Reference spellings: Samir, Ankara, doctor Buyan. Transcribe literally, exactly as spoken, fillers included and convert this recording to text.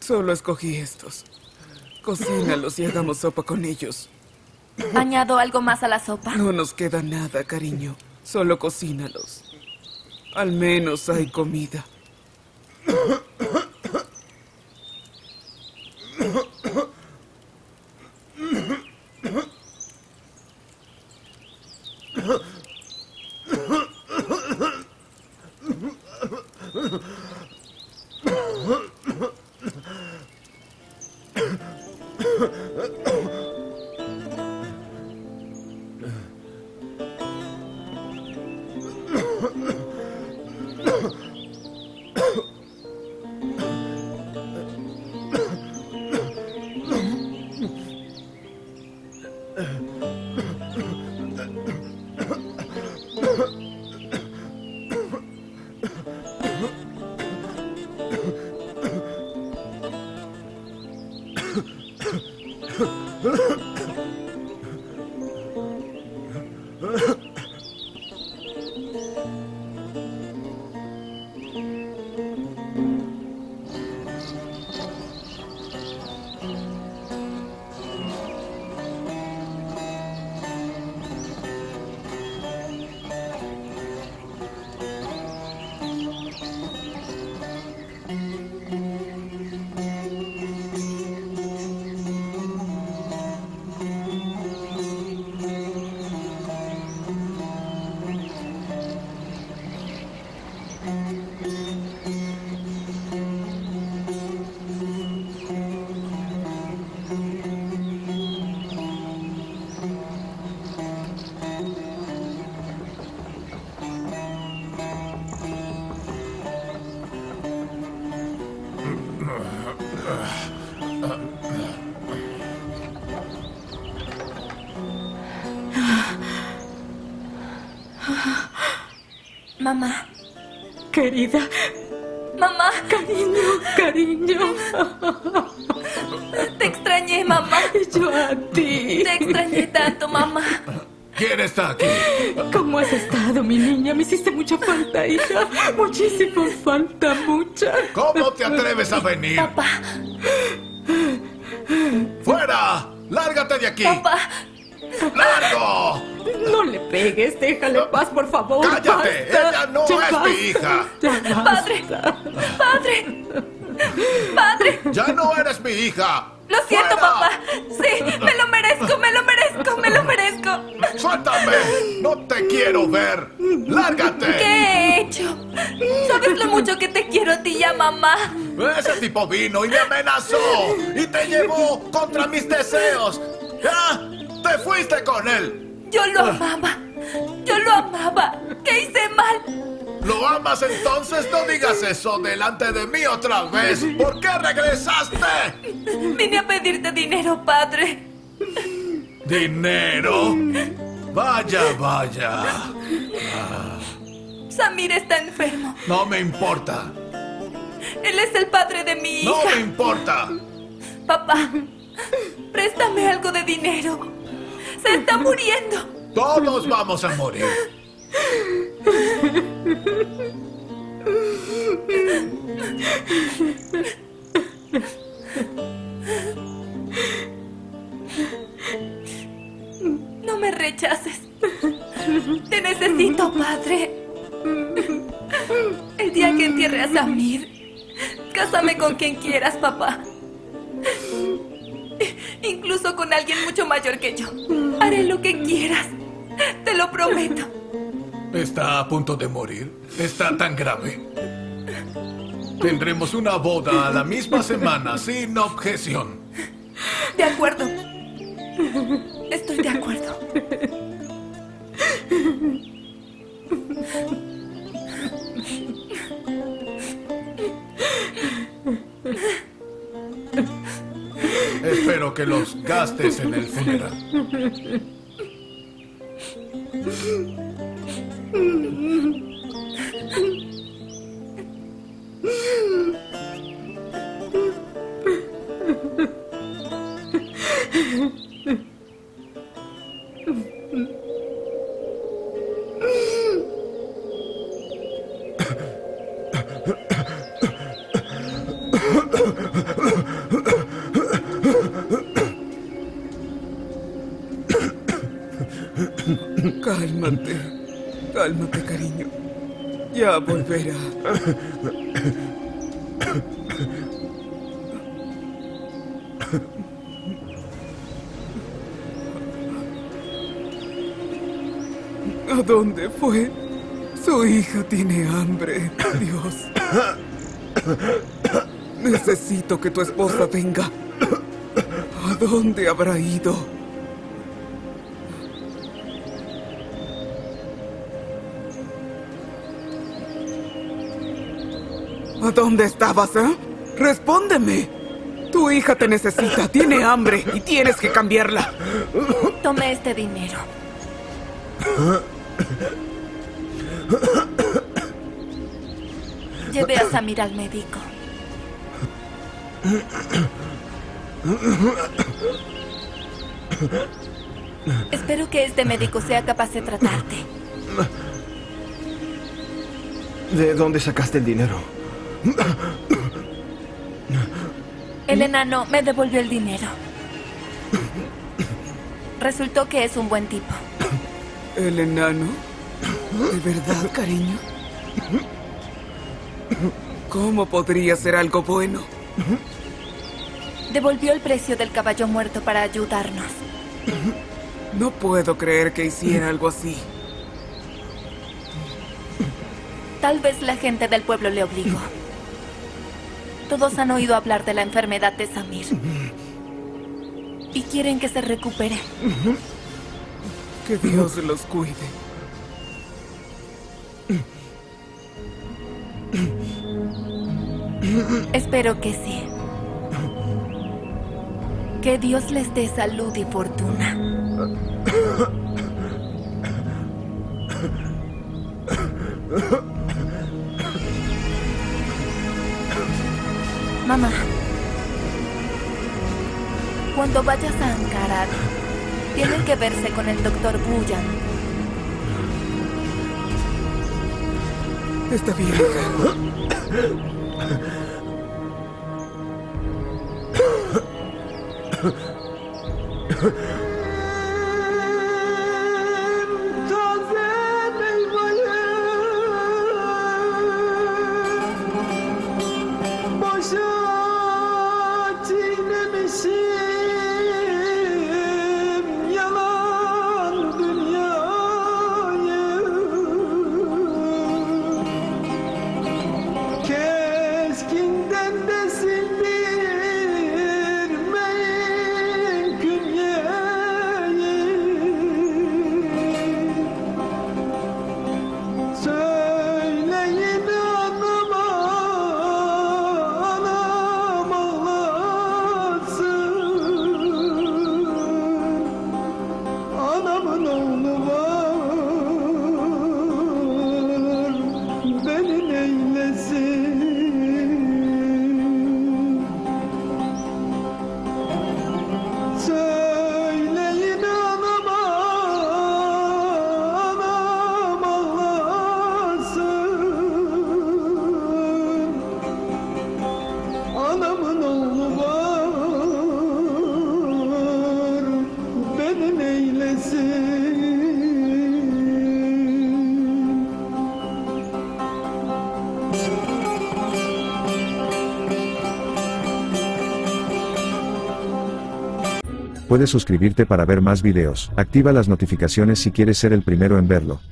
Solo escogí estos. Cocínalos y hagamos sopa con ellos. ¿Añado algo más a la sopa? No nos queda nada, cariño. Solo cocínalos. Al menos hay comida. Mamá. Querida. Mamá. Cariño, cariño. Te extrañé, mamá. Y yo a ti. Te extrañé tanto, mamá. ¿Quién está aquí? ¿Cómo has estado, mi niña? Me hiciste mucha falta, hija. Muchísima falta, mucha. ¿Cómo te atreves a venir? Papá. ¡Fuera! ¡Lárgate de aquí! Papá. ¡Largo! No le pegues, déjale en paz, por favor. ¡Cállate! Basta. ¡Ella no ya es basta. Mi hija! Ya ¡Padre! ¡Padre! ¡Padre! ¡Ya no eres mi hija! ¡Lo siento, ¡Fuera! Papá! ¡Sí! ¡Me lo merezco! ¡Me lo merezco! ¡Me lo merezco! ¡Suéltame! ¡No te quiero ver! ¡Lárgate! ¿Qué he hecho? ¿Sabes lo mucho que te quiero a ti y a mamá? Ese tipo vino y me amenazó y te llevó contra mis deseos. ¿Ah? ¡Te fuiste con él! Yo lo amaba, yo lo amaba. ¿Qué hice mal? ¿Lo amas entonces? No digas eso delante de mí otra vez. ¿Por qué regresaste? Vine a pedirte dinero, padre. ¿Dinero? Vaya, vaya. Ah. Samir está enfermo. No me importa. Él es el padre de mi hija. No me importa. Papá, préstame algo de dinero. ¡Se está muriendo! ¡Todos vamos a morir! No me rechaces. Te necesito, padre. El día que entierre a Samir, cásame con quien quieras, papá. Incluso con alguien mucho mayor que yo. Haré lo que quieras. Te lo prometo. ¿Está a punto de morir? ¿Está tan grave? Tendremos una boda a la misma semana, sin objeción. De acuerdo. Estoy de acuerdo. quiero que los gastes en el funeral. Cálmate, cálmate, cariño. Ya volverá. ¿A dónde fue? Su hija tiene hambre, Dios. Necesito que tu esposa venga. ¿A dónde habrá ido? ¿A dónde estabas, eh? ¡Respóndeme! Tu hija te necesita, tiene hambre y tienes que cambiarla. Tome este dinero. Lleve a Samir al médico. Espero que este médico sea capaz de tratarte. ¿De dónde sacaste el dinero? El enano me devolvió el dinero. Resultó que es un buen tipo. ¿El enano? ¿De verdad, cariño? ¿Cómo podría ser algo bueno? Devolvió el precio del caballo muerto para ayudarnos. No puedo creer que hiciera algo así. Tal vez la gente del pueblo le obligó. Todos han oído hablar de la enfermedad de Samir. Y quieren que se recupere. Que Dios los cuide. Espero que sí. Que Dios les dé salud y fortuna. Mamá, cuando vayas a Ankara, tienen que verse con el doctor Buyan. Está bien, hija. Puedes suscribirte para ver más videos. Activa las notificaciones si quieres ser el primero en verlo.